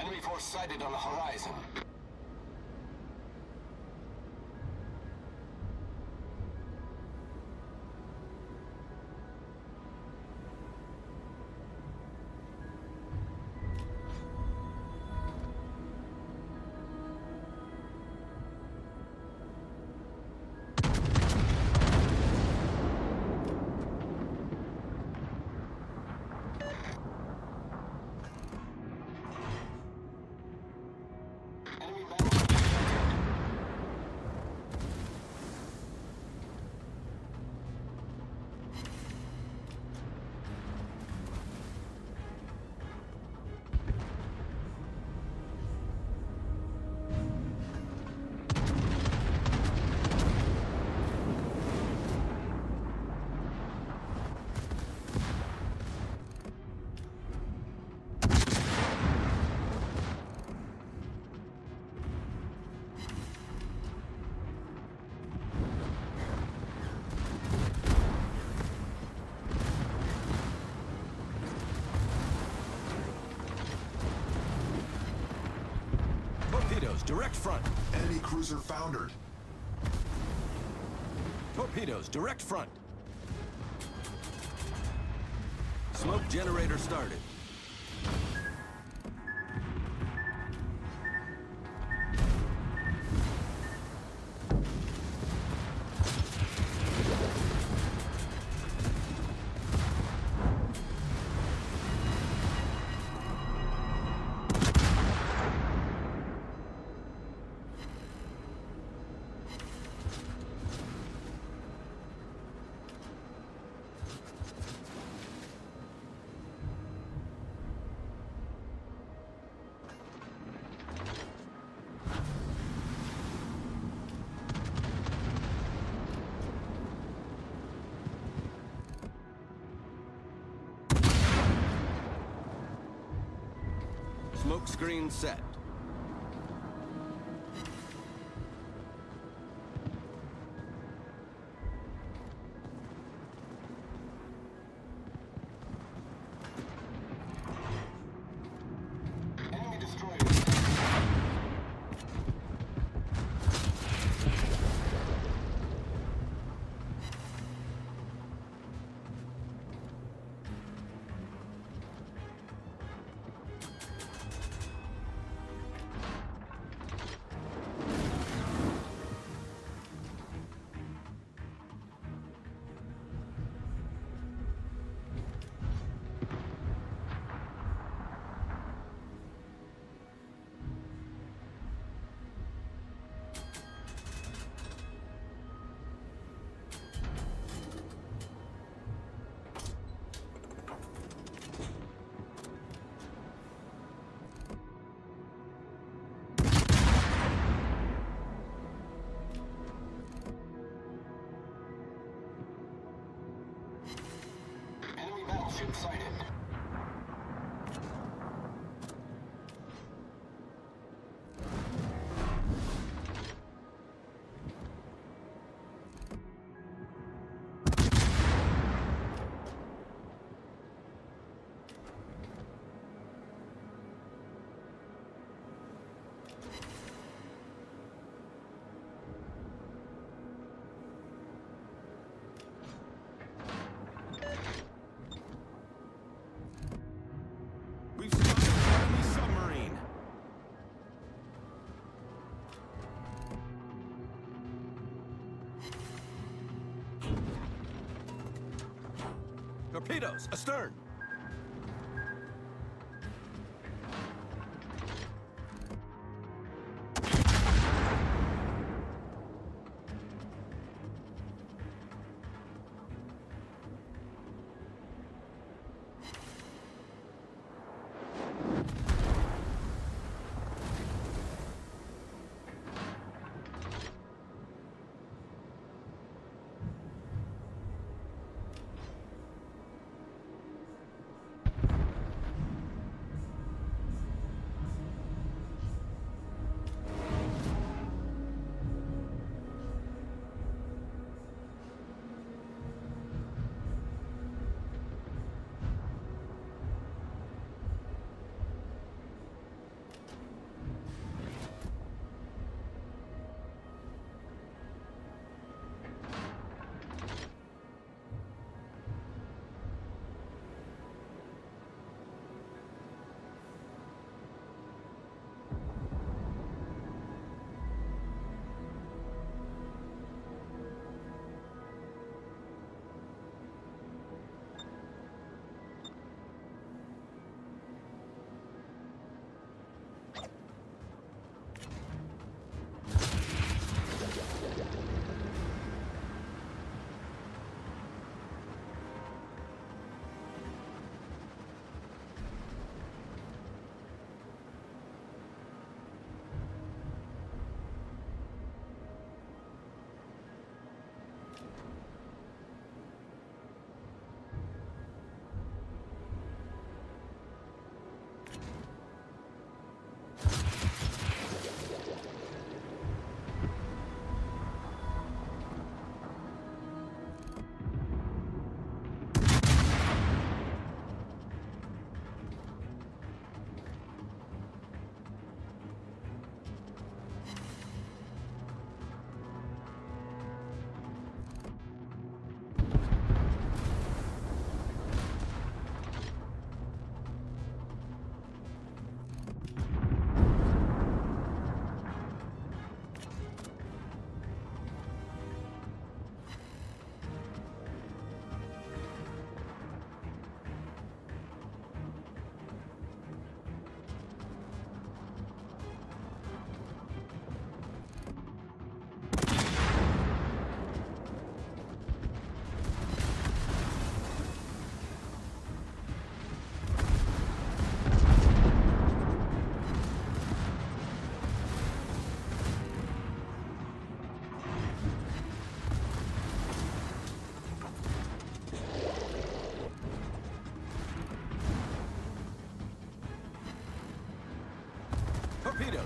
Enemy force sighted on the horizon. Direct front. Enemy cruiser foundered. Torpedoes, direct front. Smoke generator started. Smoke screen set. Sighted. Torpedoes astern.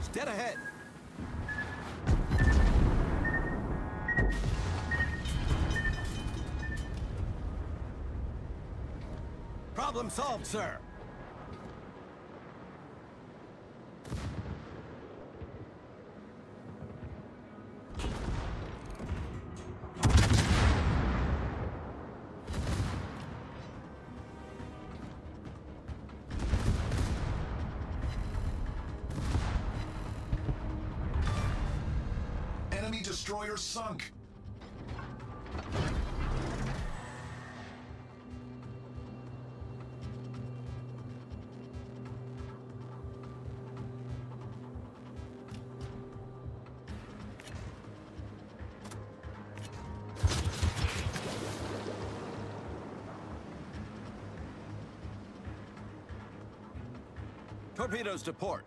Hostiles dead ahead. Problem solved, sir. Enemy destroyer sunk. Torpedoes to port.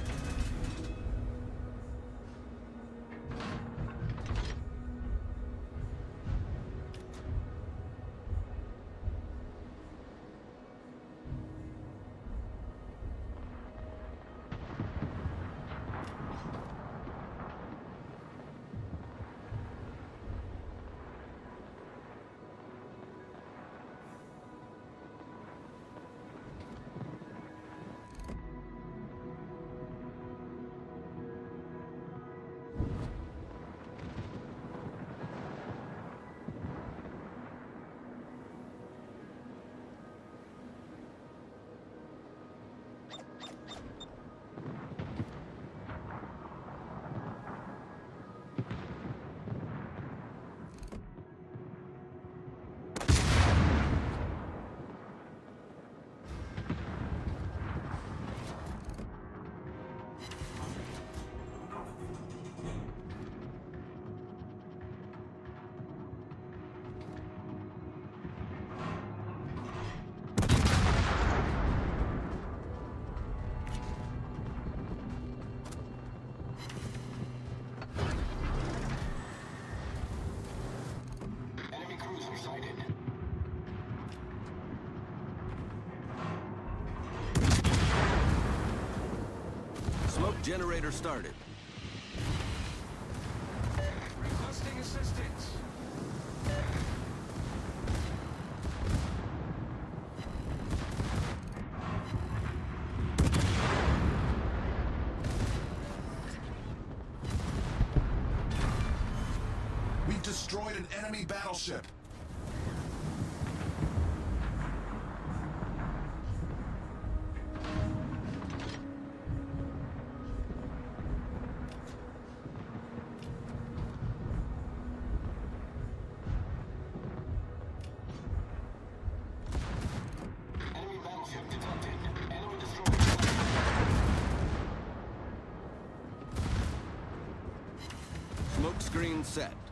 Generator started. Requesting assistance. We've destroyed an enemy battleship. Smoke screen set.